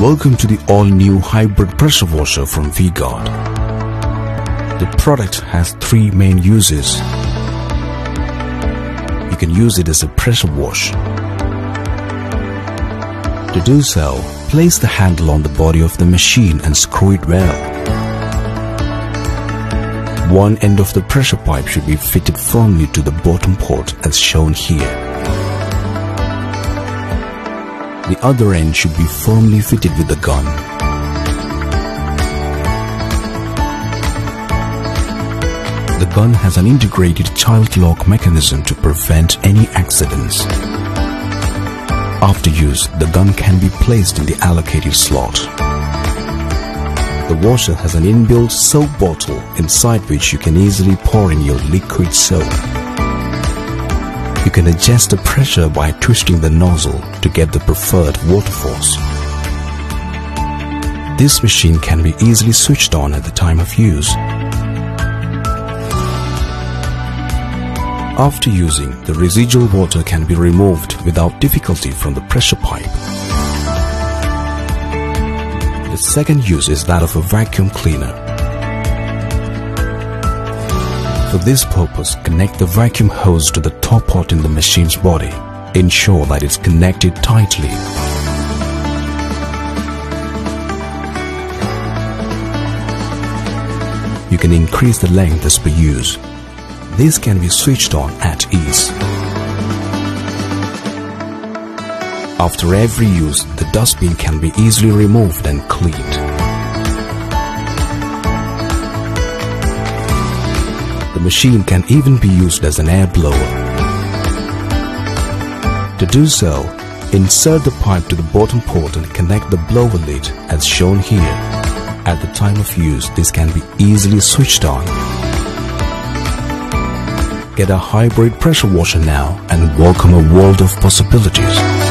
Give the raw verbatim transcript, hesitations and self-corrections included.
Welcome to the all-new hybrid pressure washer from V-Guard. The product has three main uses. You can use it as a pressure wash. To do so, place the handle on the body of the machine and screw it well. One end of the pressure pipe should be fitted firmly to the bottom port as shown here. The other end should be firmly fitted with the gun. The gun has an integrated child lock mechanism to prevent any accidents. After use, the gun can be placed in the allocated slot. The washer has an inbuilt soap bottle inside which you can easily pour in your liquid soap. You can adjust the pressure by twisting the nozzle to get the preferred water force. This machine can be easily switched on at the time of use. After using, the residual water can be removed without difficulty from the pressure pipe. The second use is that of a vacuum cleaner. For this purpose, connect the vacuum hose to the top part in the machine's body. Ensure that it's connected tightly. You can increase the length as per use. This can be switched on at ease. After every use, the dustbin can be easily removed and cleaned. The machine can even be used as an air blower. To do so, insert the pipe to the bottom port and connect the blower lid as shown here. At the time of use, this can be easily switched on. Get a hybrid pressure washer now and welcome a world of possibilities.